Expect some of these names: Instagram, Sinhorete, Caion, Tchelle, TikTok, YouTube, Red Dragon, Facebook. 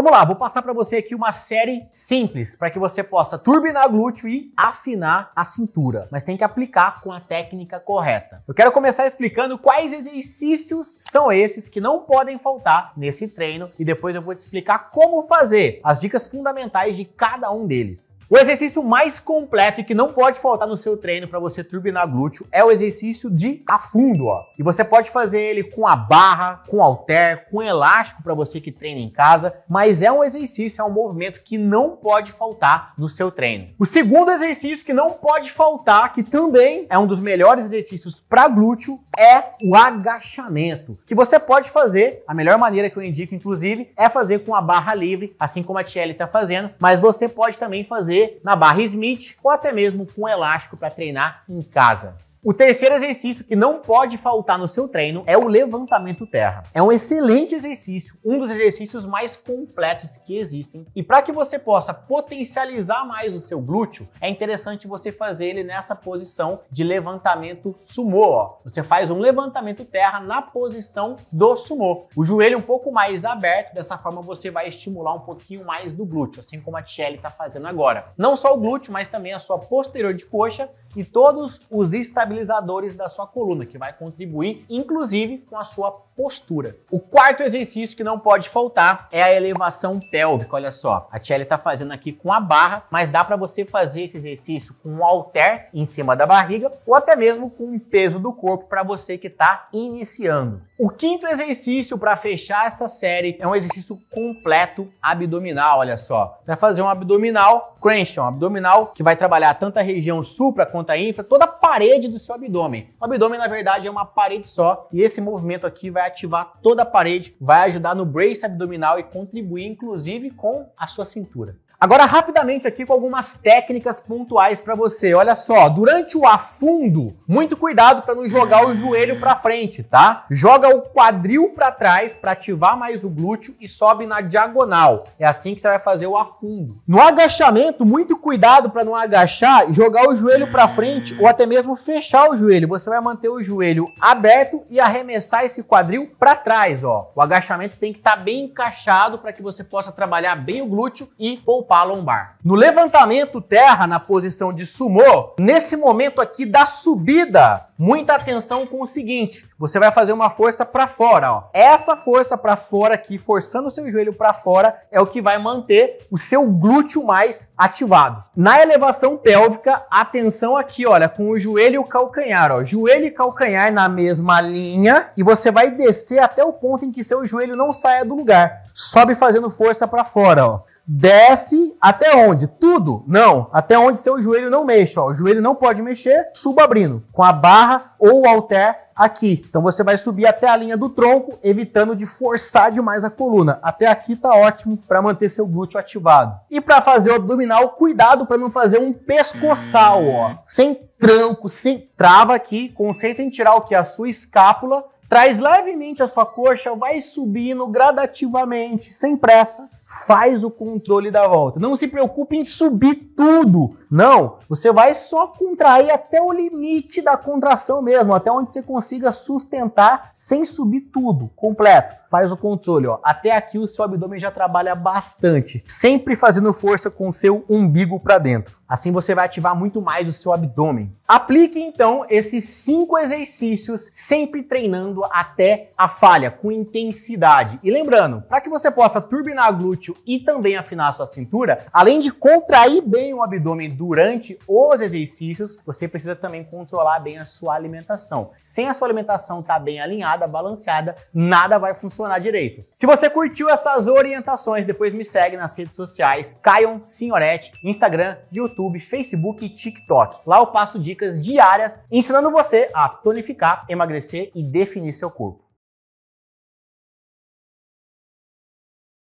Vamos lá, vou passar para você aqui uma série simples para que você possa turbinar glúteo e afinar a cintura, mas tem que aplicar com a técnica correta. Eu quero começar explicando quais exercícios são esses que não podem faltar nesse treino e depois eu vou te explicar como fazer as dicas fundamentais de cada um deles. O exercício mais completo e que não pode faltar no seu treino para você turbinar glúteo é o exercício de afundo, ó. E você pode fazer ele com a barra, com halter, com elástico para você que treina em casa, mas é um exercício, é um movimento que não pode faltar no seu treino. O segundo exercício que não pode faltar, que também é um dos melhores exercícios para glúteo, é o agachamento, que você pode fazer, a melhor maneira que eu indico, inclusive, é fazer com a barra livre, assim como a Tchelle está fazendo, mas você pode também fazer na barra Smith ou até mesmo com elástico para treinar em casa. O terceiro exercício que não pode faltar no seu treino é o levantamento terra. É um excelente exercício, um dos exercícios mais completos que existem. E para que você possa potencializar mais o seu glúteo, é interessante você fazer ele nessa posição de levantamento sumô, ó. Você faz um levantamento terra na posição do sumô. O joelho um pouco mais aberto, dessa forma você vai estimular um pouquinho mais do glúteo, assim como a Tchelle está fazendo agora. Não só o glúteo, mas também a sua posterior de coxa e todos os estabilizadores da sua coluna, que vai contribuir, inclusive, com a sua postura. O quarto exercício que não pode faltar é a elevação pélvica, olha só. A Tchelle tá fazendo aqui com a barra, mas dá para você fazer esse exercício com um halter em cima da barriga ou até mesmo com um peso do corpo para você que tá iniciando. O quinto exercício para fechar essa série é um exercício completo abdominal, olha só. Vai fazer um abdominal crunch, um abdominal que vai trabalhar tanto a região supra quanto a infra, toda a parede do seu abdômen. O abdômen, na verdade, é uma parede só e esse movimento aqui vai ativar toda a parede, vai ajudar no brace abdominal e contribuir, inclusive, com a sua cintura. Agora, rapidamente aqui com algumas técnicas pontuais para você. Olha só, durante o afundo, muito cuidado para não jogar o joelho para frente, tá? Joga o quadril para trás para ativar mais o glúteo e sobe na diagonal. É assim que você vai fazer o afundo. No agachamento, muito cuidado para não agachar, jogar o joelho para frente ou até mesmo fechar o joelho. Você vai manter o joelho aberto e arremessar esse quadril para trás, ó. O agachamento tem que estar bem encaixado para que você possa trabalhar bem o glúteo e poupar a lombar. No levantamento terra, na posição de sumô, nesse momento aqui da subida, muita atenção com o seguinte, você vai fazer uma força para fora, ó. Essa força para fora aqui, forçando o seu joelho para fora, é o que vai manter o seu glúteo mais ativado. Na elevação pélvica, atenção aqui, olha, com o joelho e o calcanhar, ó. Joelho e calcanhar na mesma linha e você vai descer até o ponto em que seu joelho não saia do lugar. Sobe fazendo força para fora, ó. Desce até onde? Tudo? Não. Até onde seu joelho não mexe, ó. O joelho não pode mexer, suba abrindo. Com a barra ou o halter aqui. Então você vai subir até a linha do tronco, evitando de forçar demais a coluna. Até aqui tá ótimo para manter seu glúteo ativado. E para fazer o abdominal, cuidado para não fazer um pescoçal, ó. Sem tranco, sem trava aqui. Concentra em tirar o que? A sua escápula. Traz levemente a sua coxa, vai subindo gradativamente, sem pressa. Faz o controle da volta. Não se preocupe em subir tudo. Não, você vai só contrair até o limite da contração mesmo, até onde você consiga sustentar sem subir tudo, completo. Faz o controle, ó. Até aqui o seu abdômen já trabalha bastante, sempre fazendo força com o seu umbigo para dentro. Assim você vai ativar muito mais o seu abdômen. Aplique então esses 5 exercícios, sempre treinando até a falha, com intensidade. E lembrando, para que você possa turbinar glúteo e também afinar a sua cintura, além de contrair bem o abdômen durante os exercícios, você precisa também controlar bem a sua alimentação. Sem a sua alimentação estar bem alinhada, balanceada, nada vai funcionar direito. Se você curtiu essas orientações, depois me segue nas redes sociais, Caion, Sinhorete, Instagram, YouTube, Facebook e TikTok. Lá eu passo dicas diárias ensinando você a tonificar, emagrecer e definir seu corpo.